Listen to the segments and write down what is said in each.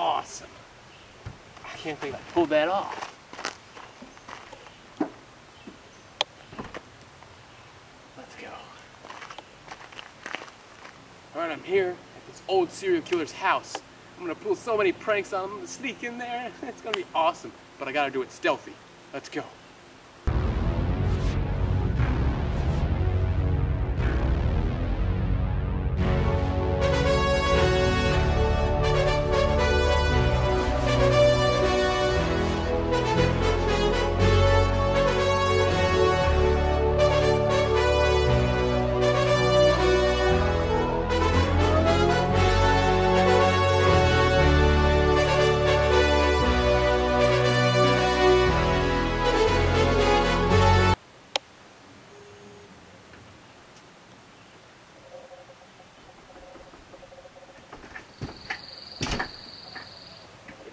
awesome. I can't believe I pulled that off. Let's go. All right, I'm here at this old serial killer's house. I'm gonna pull so many pranks on him. I'm gonna sneak in there. It's gonna be awesome, but I gotta do it stealthy. Let's go.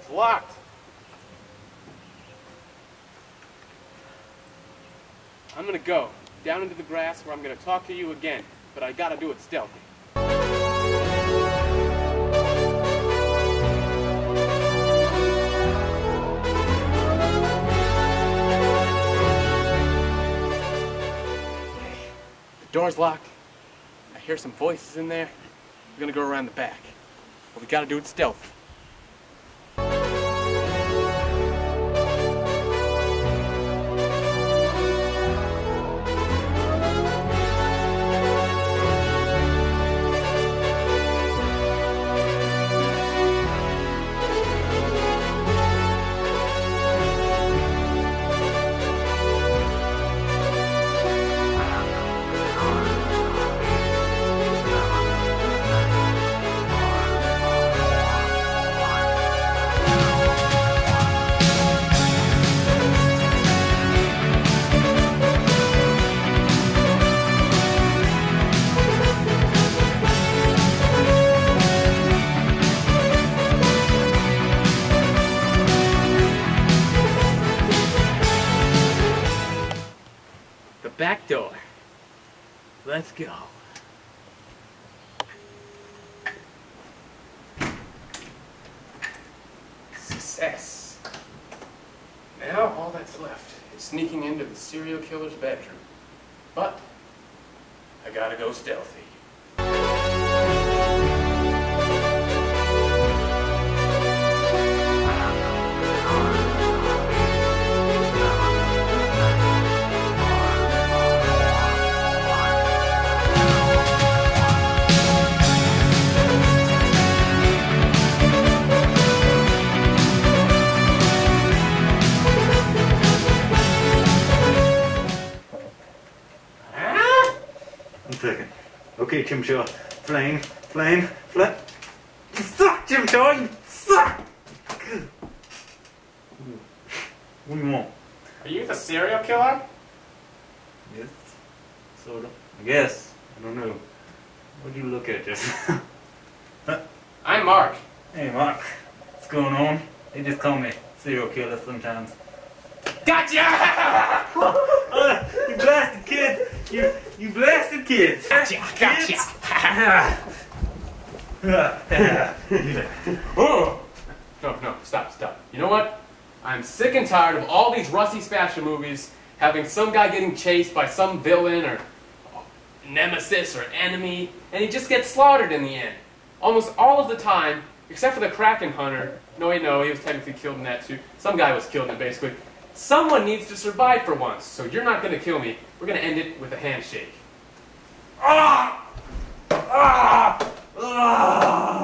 Locked. I'm gonna go down into the grass where I'm gonna talk to you again, but I gotta do it stealthy. The door's locked. I hear some voices in there. We're gonna go around the back, but we gotta do it stealthy. Back door. Let's go. Success. Now all that's left is sneaking into the serial killer's bedroom. But I gotta go stealthy. Second. Okay, Jim Shaw. Flame, flame, flame. You suck, Jim Shaw! You suck! What do you want? Are you the serial killer? Yes. Sort of. I guess. I don't know. What do you look at just huh? I'm Mark. Hey, Mark. What's going on? They just call me serial killer sometimes. Gotcha! You blasted kids! You blasted kids! Gotcha! Gotcha! No, no, stop, stop. You know what? I'm sick and tired of all these Rusty Spatula movies having some guy getting chased by some villain or nemesis or enemy, and he just gets slaughtered in the end. Almost all of the time, except for the Kraken Hunter. No, he was technically killed in that too. Some guy was killed in it, basically. Someone needs to survive for once, so you're not going to kill me. We're going to end it with a handshake. Ah! Ah! Ah!